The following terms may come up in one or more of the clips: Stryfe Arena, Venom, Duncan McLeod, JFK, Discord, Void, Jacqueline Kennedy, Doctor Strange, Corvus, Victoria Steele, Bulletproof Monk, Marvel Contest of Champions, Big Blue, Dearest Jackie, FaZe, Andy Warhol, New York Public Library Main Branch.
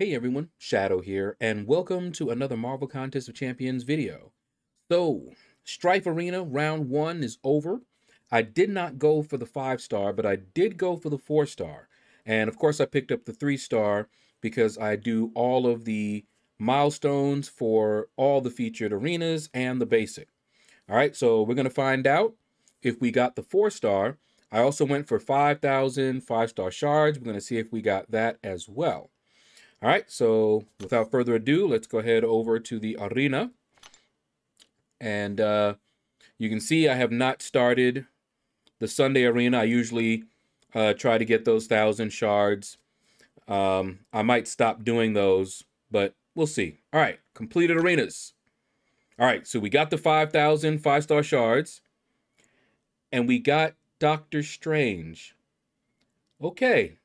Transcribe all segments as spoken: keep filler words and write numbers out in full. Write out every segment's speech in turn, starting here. Hey everyone, Shadow here, and welcome to another Marvel Contest of Champions video. So, Stryfe Arena round one is over. I did not go for the five star, but I did go for the four star. And of course I picked up the three star because I do all of the milestones for all the featured arenas and the basic. All right, so we're gonna find out if we got the four star. I also went for five thousand five star shards. We're gonna see if we got that as well. All right, so without further ado, let's go ahead over to the arena. And uh, you can see I have not started the Sunday arena. I usually uh, try to get those one thousand shards. Um, I might stop doing those, but we'll see. All right, completed arenas. All right, so we got the five thousand five-star shards. And we got Doctor Strange. Okay.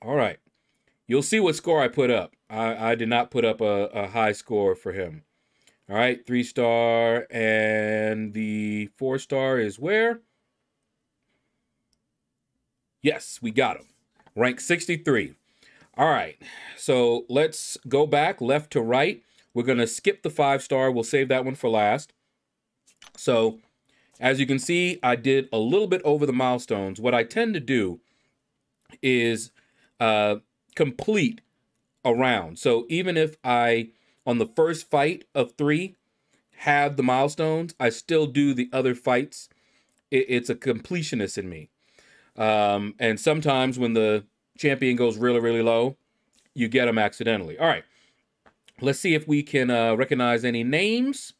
All right. You'll see what score I put up. I, I did not put up a, a high score for him. All right, three star, and the four star is where? Yes, we got him. Rank sixty-three. All right, so let's go back left to right. We're gonna skip the five star. We'll save that one for last. So as you can see, I did a little bit over the milestones. What I tend to do is, uh, complete a round. So even if I, on the first fight of three, have the milestones, I still do the other fights. It, it's a completionist in me. Um, and sometimes when the champion goes really, really low, you get them accidentally. All right. Let's see if we can uh, recognize any names.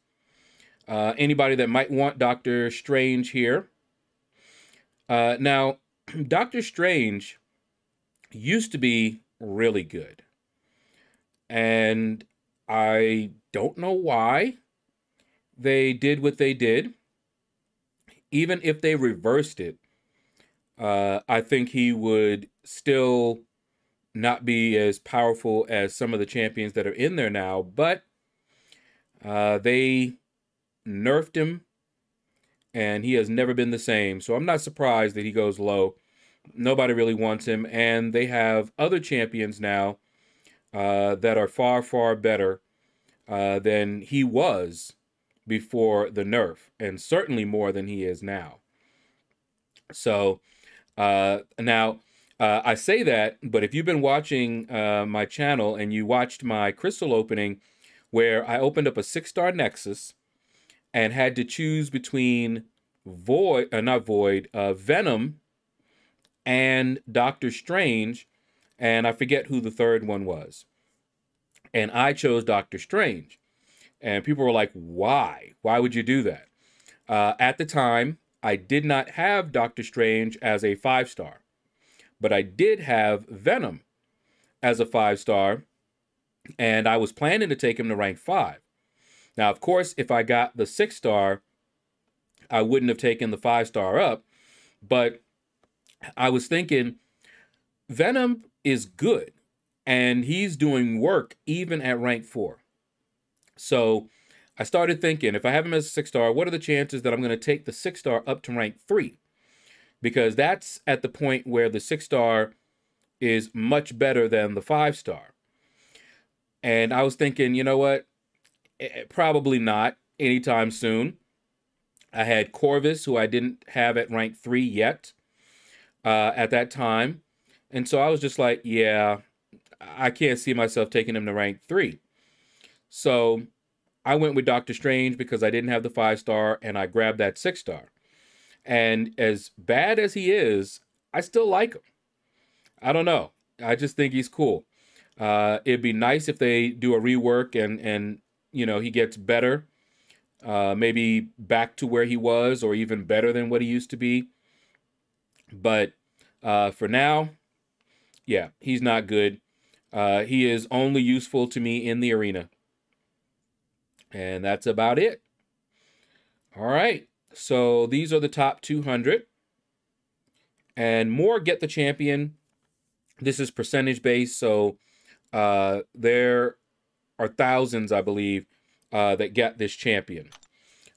Uh, anybody that might want Doctor Strange here. Uh, now, Doctor Strange used to be really good. And I don't know why they did what they did. Even if they reversed it, uh, I think he would still not be as powerful as some of the champions that are in there now. But uh, they nerfed him, and he has never been the same. So I'm not surprised that he goes low. Nobody really wants him, and they have other champions now uh, that are far, far better uh, than he was before the nerf, and certainly more than he is now. So uh, now uh, I say that, but if you've been watching uh, my channel and you watched my crystal opening where I opened up a six-star Nexus and had to choose between Void, uh, not Void, uh, Venom, and Doctor Strange, and I forget who the third one was. And I chose Doctor Strange. And people were like, why? Why would you do that? Uh, at the time, I did not have Doctor Strange as a five-star. But I did have Venom as a five-star, and I was planning to take him to rank five. Now, of course, if I got the six-star, I wouldn't have taken the five-star up, but I was thinking Venom is good, and he's doing work even at rank four. So I started thinking, if I have him as a six-star, what are the chances that I'm going to take the six-star up to rank three? Because that's at the point where the six-star is much better than the five-star. And I was thinking, you know what? Probably not anytime soon. I had Corvus, who I didn't have at rank three yet. Uh, at that time. And so I was just like, yeah, I can't see myself taking him to rank three. So I went with Doctor Strange because I didn't have the five star and I grabbed that six star. And as bad as he is, I still like him. I don't know. I just think he's cool. Uh, it'd be nice if they do a rework and, and you know, he gets better. Uh, maybe back to where he was or even better than what he used to be. But uh, for now, yeah, he's not good. Uh, he is only useful to me in the arena. And that's about it. All right. So these are the top two hundred. And more get the champion. This is percentage-based, so uh, there are thousands, I believe, uh, that get this champion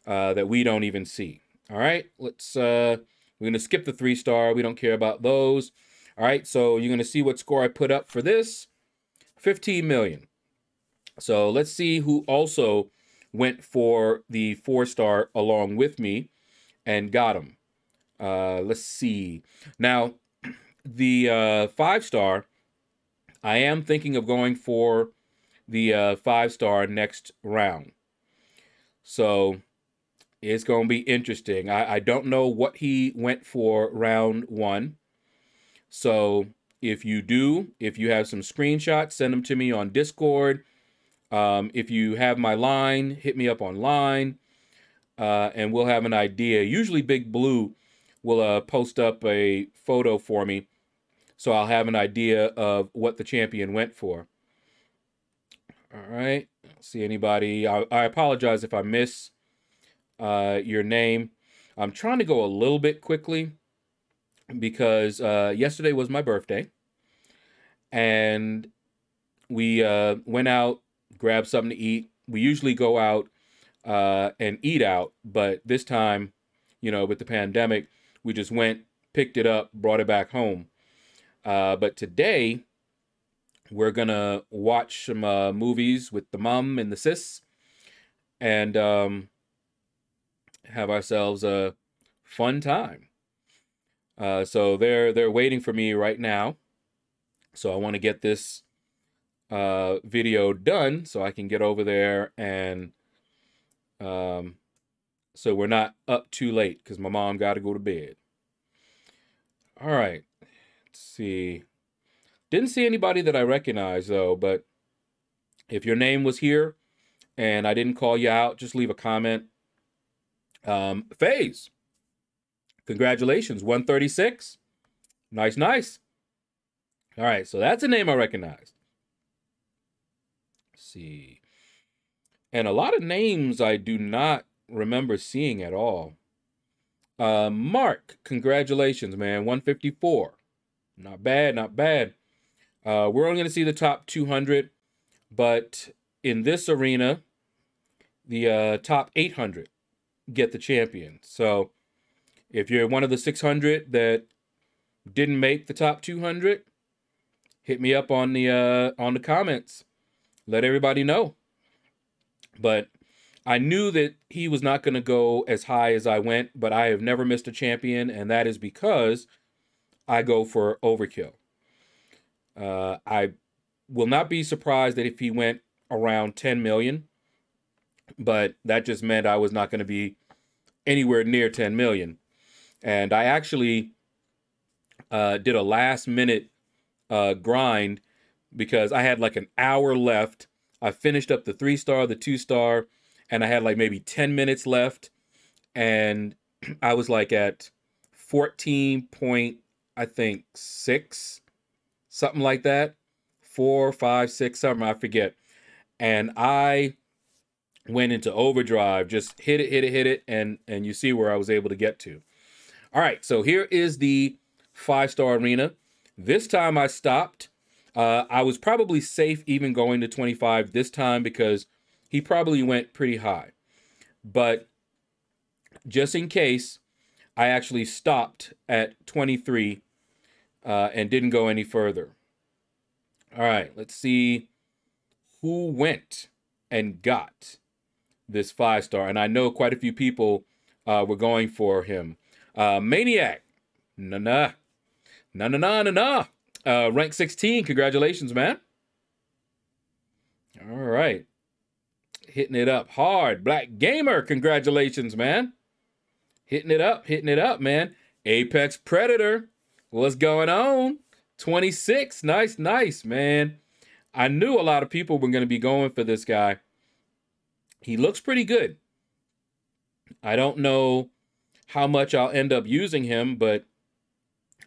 uh, that we don't even see. All right. Let's... Uh, We're going to skip the three star. We don't care about those. All right, so you're going to see what score I put up for this. fifteen million. So let's see who also went for the four-star along with me and got him. Uh, let's see. Now, the uh, five-star, I am thinking of going for the uh, five-star next round. So it's going to be interesting. I, I don't know what he went for round one. So if you do, if you have some screenshots, send them to me on Discord. Um, if you have my line, hit me up online, uh, and we'll have an idea. Usually Big Blue will uh, post up a photo for me, so I'll have an idea of what the champion went for. All right, see anybody. I, I apologize if I miss uh, your name. I'm trying to go a little bit quickly because uh, yesterday was my birthday, and we uh, went out, grab something to eat. We usually go out uh, and eat out, but this time, you know, with the pandemic, we just went, picked it up, brought it back home. Uh, but today, we're gonna watch some uh, movies with the mom and the sis, and um, have ourselves a fun time. Uh, so they're they're waiting for me right now. So I want to get this Uh, video done so I can get over there, and um, so we're not up too late because my mom got to go to bed. All right, let's see. Didn't see anybody that I recognize though, but if your name was here and I didn't call you out, just leave a comment. Um, FaZe, congratulations, one thirty-six. Nice, nice. All right, so that's a name I recognized. See, and a lot of names I do not remember seeing at all. Uh, Mark, congratulations, man, one fifty-four. Not bad, not bad. Uh, we're only going to see the top two hundred, but in this arena, the uh, top eight hundred get the champion. So if you're one of the six hundred that didn't make the top two hundred, hit me up on the uh, on the comments. Let everybody know. But I knew that he was not going to go as high as I went, but I have never missed a champion, and that is because I go for overkill. Uh, I will not be surprised that if he went around ten million, but that just meant I was not going to be anywhere near ten million. And I actually uh, did a last-minute uh, grind because I had like an hour left. I finished up the three-star, the two-star, and I had like maybe ten minutes left. And I was like at fourteen point, I think, six, something like that. Four, five, six, something, I forget. And I went into overdrive, just hit it, hit it, hit it, and, and you see where I was able to get to. All right, so here is the five-star arena. This time I stopped. Uh, I was probably safe even going to twenty-five this time because he probably went pretty high. But just in case, I actually stopped at twenty-three uh, and didn't go any further. All right, let's see who went and got this five-star. And I know quite a few people uh, were going for him. Uh, Maniac. Na-na. Na-na-na-na-na. Uh, rank sixteen, congratulations, man. All right. Hitting it up hard. Black Gamer, congratulations, man. Hitting it up, hitting it up, man. Apex Predator, what's going on? twenty-six, nice, nice, man. I knew a lot of people were going to be going for this guy. He looks pretty good. I don't know how much I'll end up using him, but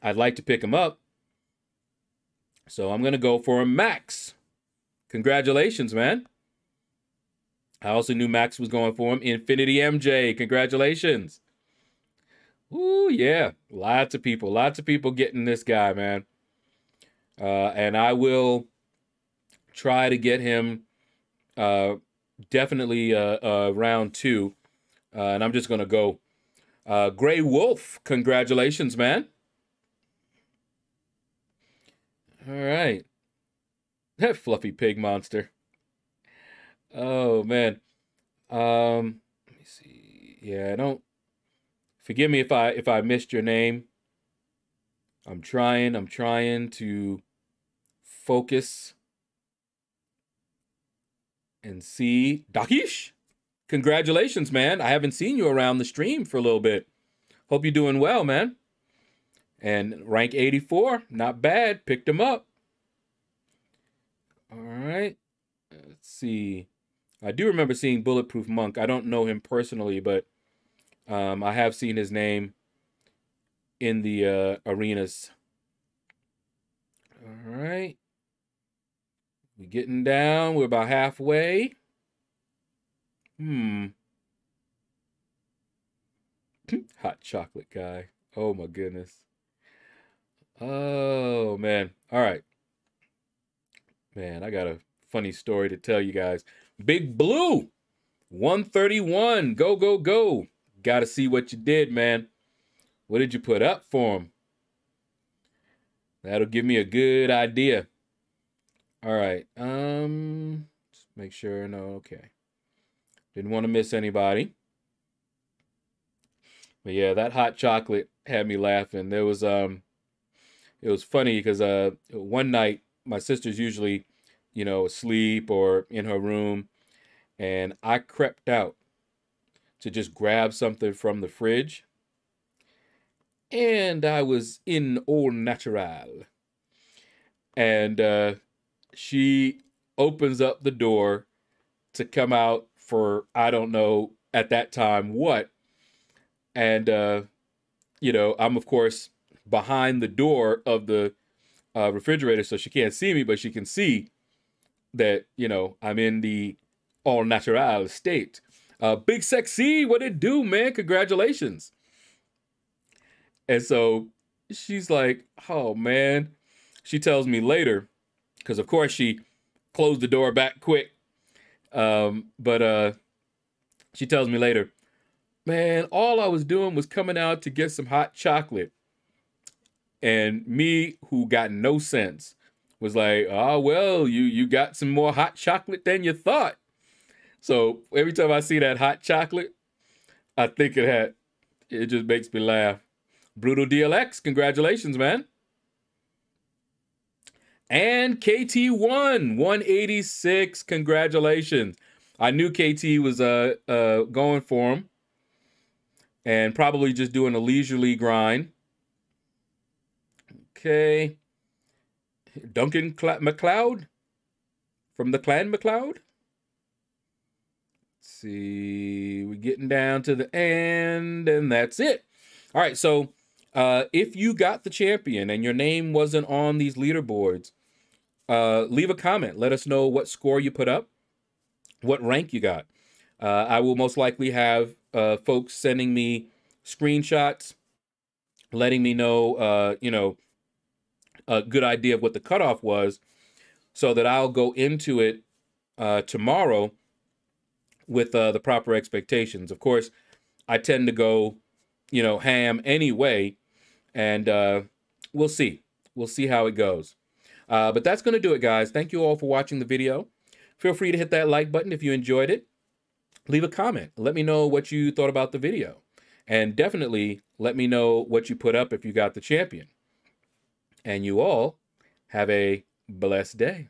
I'd like to pick him up. So I'm going to go for a Max. Congratulations, man. I also knew Max was going for him. Infinity M J, congratulations. Ooh, yeah. Lots of people. Lots of people getting this guy, man. Uh, and I will try to get him uh, definitely uh, uh, round two. Uh, and I'm just going to go. Uh, Grey Wolf, congratulations, man. All right. That fluffy pig monster. Oh, man. Um, let me see. Yeah, I don't... Forgive me if I if I missed your name. I'm trying. I'm trying to focus and see. Dakish, congratulations, man. I haven't seen you around the stream for a little bit. Hope you're doing well, man. And rank eighty-four, not bad. Picked him up. All right. Let's see. I do remember seeing Bulletproof Monk. I don't know him personally, but um, I have seen his name in the uh, arenas. All right. We're getting down. We're about halfway. Hmm. Hot chocolate guy. Oh, my goodness. Oh, man. All right. Man, I got a funny story to tell you guys. Big Blue, one thirty-one. Go, go, go. Got to see what you did, man. What did you put up for him? That'll give me a good idea. All right. Um, just make sure. No, okay. Didn't want to miss anybody. But yeah, that hot chocolate had me laughing. There was um, it was funny because uh, one night my sister's usually, you know, asleep or in her room, and I crept out to just grab something from the fridge. And I was in all natural. And uh, she opens up the door to come out for, I don't know, at that time what. And, uh, you know, I'm, of course, behind the door of the uh, refrigerator, so she can't see me, but she can see that, you know, I'm in the all natural state. Uh, Big Sexy, what it do, man? Congratulations. And so she's like, oh, man. She tells me later, because, of course, she closed the door back quick. Um, but uh, she tells me later, man, all I was doing was coming out to get some hot chocolate. And me, who got no sense, was like, oh, well, you, you got some more hot chocolate than you thought. So every time I see that hot chocolate, I think it had, it just makes me laugh. Brutal D L X, congratulations, man. And K T one, one eighty-six, congratulations. I knew K T was uh, uh, going for him and probably just doing a leisurely grind. Okay. Duncan McLeod from the Clan McLeod. Let's see. We're getting down to the end, and that's it. All right, so... Uh, if you got the champion and your name wasn't on these leaderboards, uh, leave a comment. Let us know what score you put up, what rank you got. Uh, I will most likely have uh, folks sending me screenshots, letting me know, uh, you know, a good idea of what the cutoff was, so that I'll go into it uh, tomorrow with uh, the proper expectations. Of course, I tend to go, you know, ham anyway. And uh, we'll see. We'll see how it goes. Uh, but that's going to do it, guys. Thank you all for watching the video. Feel free to hit that like button if you enjoyed it. Leave a comment. Let me know what you thought about the video. And definitely let me know what you put up if you got the champion. And you all have a blessed day.